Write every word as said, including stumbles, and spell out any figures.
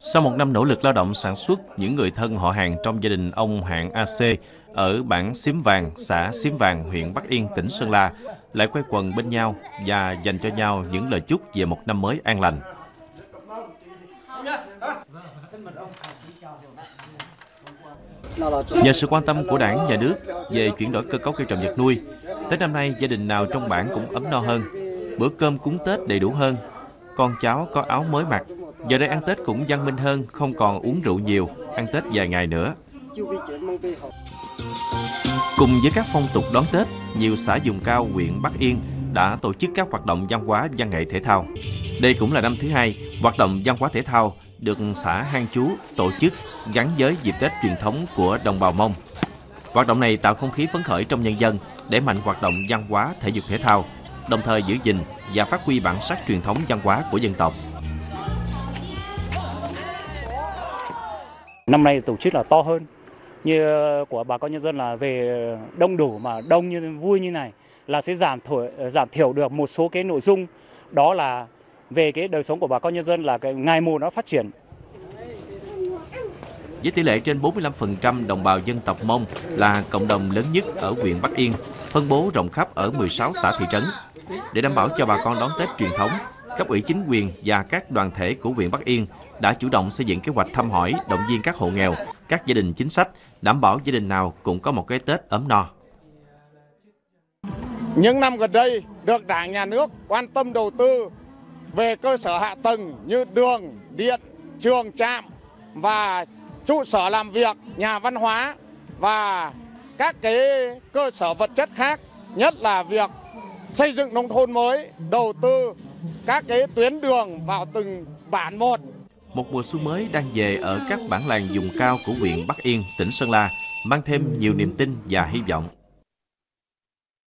Sau một năm nỗ lực lao động sản xuất, những người thân họ hàng trong gia đình ông Hạng a xê ở bản Xím Vàng, xã Xím Vàng, huyện Bắc Yên, tỉnh Sơn La lại quây quần bên nhau và dành cho nhau những lời chúc về một năm mới an lành. Nhờ sự quan tâm của Đảng, Nhà nước về chuyển đổi cơ cấu cây trồng vật nuôi, tới năm nay gia đình nào trong bản cũng ấm no hơn, bữa cơm cúng Tết đầy đủ hơn, con cháu có áo mới mặc. Giờ đây ăn Tết cũng văn minh hơn, không còn uống rượu nhiều, ăn Tết vài ngày nữa. Cùng với các phong tục đón Tết, nhiều xã vùng cao huyện Bắc Yên đã tổ chức các hoạt động văn hóa, văn nghệ, thể thao. Đây cũng là năm thứ hai, hoạt động văn hóa thể thao được xã Hang Chú tổ chức gắn với dịp Tết truyền thống của đồng bào Mông. Hoạt động này tạo không khí phấn khởi trong nhân dân, đẩy mạnh hoạt động văn hóa, thể dục, thể thao, đồng thời giữ gìn và phát huy bản sắc truyền thống văn hóa của dân tộc. Năm nay tổ chức là to hơn, như của bà con nhân dân là về đông đủ, mà đông như vui như này là sẽ giảm thổi, giảm thiểu được một số cái nội dung, đó là về cái đời sống của bà con nhân dân là cái ngày mùa nó phát triển. Với tỷ lệ trên bốn mươi lăm phần trăm đồng bào dân tộc Mông là cộng đồng lớn nhất ở huyện Bắc Yên, phân bố rộng khắp ở mười sáu xã thị trấn. Để đảm bảo cho bà con đón Tết truyền thống, cấp ủy chính quyền và các đoàn thể của huyện Bắc Yên đã chủ động xây dựng kế hoạch thăm hỏi, động viên các hộ nghèo, các gia đình chính sách, đảm bảo gia đình nào cũng có một cái Tết ấm no. Những năm gần đây, được Đảng, Nhà nước quan tâm đầu tư về cơ sở hạ tầng như đường, điện, trường, trạm và trụ sở làm việc, nhà văn hóa và các cái cơ sở vật chất khác, nhất là việc xây dựng nông thôn mới, đầu tư các cái tuyến đường vào từng bản một. Một mùa xuân mới đang về ở các bản làng vùng cao của huyện Bắc Yên, tỉnh Sơn La, mang thêm nhiều niềm tin và hy vọng.